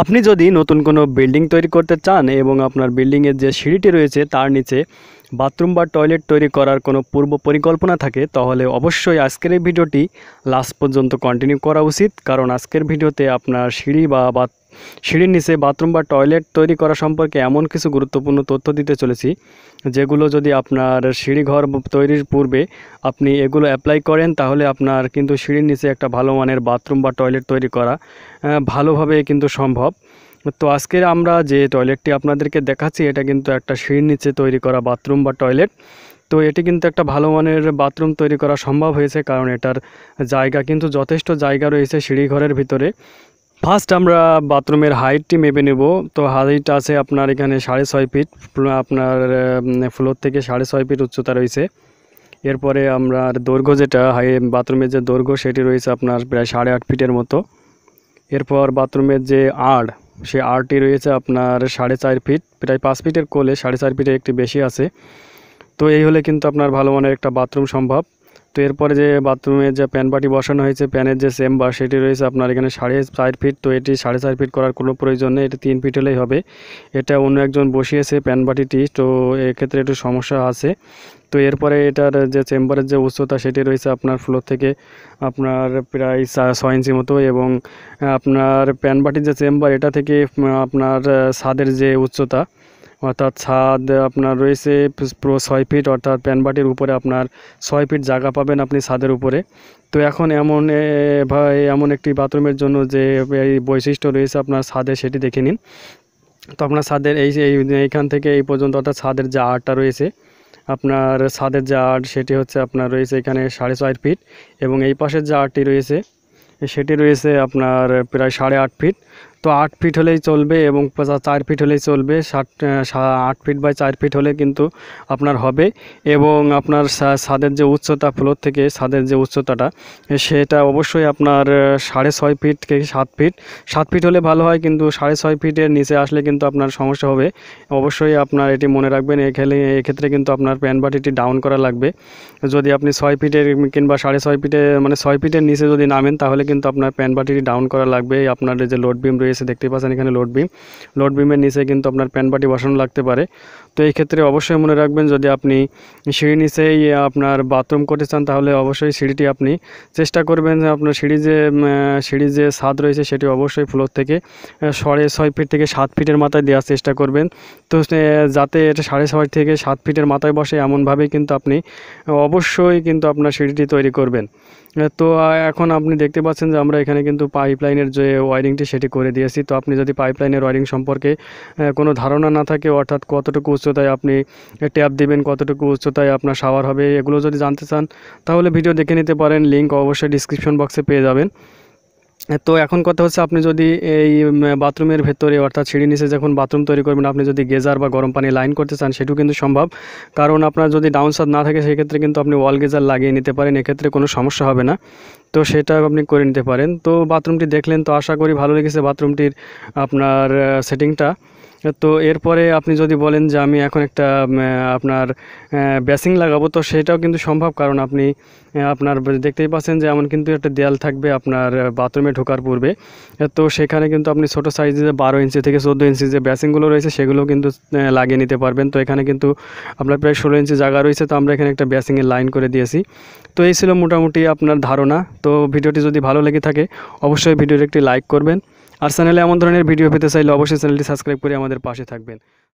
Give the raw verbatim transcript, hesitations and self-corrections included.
আপনি যদি নতুন কোনো বিল্ডিং তৈরি করতে চান এবং আপনার বিল্ডিংয়ের যে সিঁড়িটি রয়েছে তার নিচে বাথরুম বা টয়লেট তৈরি করার কোনো পূর্ব পরিকল্পনা থাকে তাহলে অবশ্যই আজকের এই ভিডিওটি লাস্ট পর্যন্ত কন্টিনিউ করা উচিত, কারণ আজকের ভিডিওতে আপনার সিঁড়ি বা সিঁড়ির নিচে বাথরুম বা টয়লেট তৈরি করা সম্পর্কে এমন কিছু গুরুত্বপূর্ণ তথ্য দিতে চলেছি যেগুলো যদি আপনার সিঁড়িঘর তৈরির পূর্বে আপনি এগুলো অ্যাপ্লাই করেন তাহলে আপনার কিন্তু সিঁড়ির নিচে একটা ভালো মানের বাথরুম বা টয়লেট তৈরি করা ভালোভাবে কিন্তু সম্ভব। তো আজকে আমরা যে টয়লেটটি আপনাদেরকে দেখাচ্ছি এটা কিন্তু একটা সিঁড়ির নিচে তৈরি করা বাথরুম বা টয়লেট। তো এটি কিন্তু একটা ভালো মানের বাথরুম তৈরি করা সম্ভব হয়েছে কারণ এটার জায়গা কিন্তু যথেষ্ট জায়গা রয়েছে সিঁড়িঘরের ভিতরে। ফার্স্ট আমরা বাথরুমের হাইটটি মেপে নেব। তো হাইট আছে আপনার এখানে সাড়ে ছয় ফিট, আপনার ফ্লোর থেকে সাড়ে ছয় ফিট উচ্চতা রয়েছে। এরপরে আমরা দৈর্ঘ্য যেটা হাই বাথরুমের যে দৈর্ঘ্য সেটি রয়েছে আপনার প্রায় সাড়ে আট ফিটের মতো। এরপর বাথরুমের যে আড় সে আড়টি রয়েছে আপনার সাড়ে চার ফিট, প্রায় পাঁচ ফিটের কোলে সাড়ে চার ফিটের একটি বেশি আছে। তো এই হলে কিন্তু আপনার ভালো মানের একটা বাথরুম সম্ভব। তো এরপরে যে বাথরুমে যে প্যান বাটি বসানো হয়েছে প্যানের যে চেম্বার সেটি রয়েছে আপনার এখানে সাড়ে চার ফিট। তো এটি সাড়ে চার ফিট করার কোনো প্রয়োজন নেই, এটা তিন ফিট হলেই হবে। এটা অন্য একজন বসিয়েছে প্যান বাটিটি, তো এক্ষেত্রে একটু সমস্যা আছে। তো এরপরে এটার যে চেম্বারের যে উচ্চতা সেটি রয়েছে আপনার ফ্লোর থেকে আপনার প্রায় ছয় ইঞ্চি মতো, এবং আপনার প্যান বাটির যে চেম্বার এটা থেকে আপনার ছাদের যে উচ্চতা অর্থাৎ ছাদ আপনার রয়েছে পুরো ছয় ফিট, অর্থাৎ প্যানবাটির উপরে আপনার ছয় ফিট জায়গা পাবেন আপনি ছাদের উপরে। তো এখন এমন এমন একটি বাথরুমের জন্য যে এই বৈশিষ্ট্য রয়েছে আপনার ছাদে সেটি দেখে নিন। তো আপনার ছাদের এই এইখান থেকে এই পর্যন্ত অর্থাৎ ছাদের যে আটটা রয়েছে আপনার ছাদের যে আট সেটি হচ্ছে আপনার রয়েছে এখানে সাড়ে ছয় ফিট, এবং এই পাশের যে আটটি রয়েছে সেটি রয়েছে আপনার প্রায় সাড়ে আট ফিট। তো আট ফিট হলেই চলবে এবং চার ফিট হলেই চলবে, ষাট আট ফিট বাই চার ফিট হলে কিন্তু আপনার হবে। এবং আপনার ছাদের যে উচ্চতা ফ্লোর থেকে ছাদের যে উচ্চতাটা সেটা অবশ্যই আপনার সাড়ে ছয় ফিট থেকে সাত ফিট সাত ফিট হলে ভালো হয়, কিন্তু সাড়ে ছয় ফিটের নিচে আসলে কিন্তু আপনার সমস্যা হবে। অবশ্যই আপনার এটি মনে রাখবেন, এখানে এক্ষেত্রে কিন্তু আপনার প্যান বাটিটি ডাউন করা লাগবে। যদি আপনি ছয় ফিটের কিংবা সাড়ে ছয় ফিটের মানে ছয় ফিটের নিচে যদি নামেন তাহলে কিন্তু আপনার প্যান বাটিটি ডাউন করা লাগবে। আপনার যে লোড বিম রয়েছে এসে দেখতে পাচ্ছেন এখানে লোড বিম, লোড বিমের নিচে কিন্তু আপনার প্যান বাটি বসানো লাগতে পারে। তো এই ক্ষেত্রে অবশ্যই মনে রাখবেন যদি আপনি সিঁড়ি নিচেই আপনার বাথরুম করতে চান তাহলে অবশ্যই সিঁড়িটি আপনি চেষ্টা করবেন আপনার সিঁড়ি যে সিঁড়ি যে ছাদ রয়েছে সেটি অবশ্যই ফ্লোর থেকে সাড়ে ছয় ফিট থেকে সাত ফিটের মাথায় দেওয়ার চেষ্টা করবেন। তো যাতে এটা সাড়ে ছয় থেকে সাত ফিটের মাথায় বসে এমনভাবেই কিন্তু আপনি অবশ্যই কিন্তু আপনার সিঁড়িটি তৈরি করবেন। তো এখন আপনি দেখতে পাচ্ছেন যে আমরা এখানে কিন্তু পাইপলাইনের যে ওয়ারিংটি সেটি করে দিয়েছি। তো আপনি যদি পাইপলাইনের ওয়ারিং সম্পর্কে কোনো ধারণা না থাকে অর্থাৎ কতটুকু উচ্চতায় আপনি ট্যাপ দিবেন, কতটুকু উচ্চতায় আপনার শাওয়ার হবে, এগুলো যদি জানতে চান তাহলে ভিডিও দেখে নিতে পারেন, লিঙ্ক অবশ্যই ডিসক্রিপশন বক্সে পেয়ে যাবেন। তো এখন কথা হচ্ছে আপনি যদি এই বাথরুমের ভেতরে অর্থাৎ সিঁড়ি নিচে যখন বাথরুম তৈরি করবেন আপনি যদি গেজার বা গরম পানি লাইন করতে চান সেটিও কিন্তু সম্ভব, কারণ আপনার যদি ডাউন ছাদ না থাকে সেক্ষেত্রে কিন্তু আপনি ওয়াল গেজার লাগিয়ে নিতে পারেন, এক্ষেত্রে কোনো সমস্যা হবে না। তো সেটা আপনি করে নিতে পারেন। তো বাথরুমটি দেখলেন, তো আশা করি ভালো লেগেছে বাথরুমটির আপনার সেটিংটা। তো এরপরে আপনি যদি বলেন যে আমি এখন একটা আপনার বেসিং লাগাবো, তো সেটাও কিন্তু সম্ভব, কারণ আপনি আপনার দেখতেই পাচ্ছেন যে এমন কিন্তু একটা দেয়াল থাকবে আপনার বাথরুমে ঢোকার পূর্বে। তো সেখানে কিন্তু আপনি ছোটো সাইজে যে বারো ইঞ্চি থেকে চোদ্দো ইঞ্চি যে বেসিংগুলো রয়েছে সেগুলো কিন্তু লাগিয়ে নিতে পারবেন। তো এখানে কিন্তু আপনার প্রায় ষোলো ইঞ্চি জায়গা রয়েছে, তো আমরা এখানে একটা বেসিংয়ের লাইন করে দিয়েছি। তো এই ছিল মোটামুটি আপনার ধারণা। তো ভিডিওটি যদি ভালো লেগে থাকে অবশ্যই ভিডিওটি একটি লাইক করবেন, আর চ্যানেলে এমন ধরনের ভিডিও পেতে চাইলে অবশ্যই চ্যানেলটি সাবস্ক্রাইব করে আমাদের পাশে থাকবেন।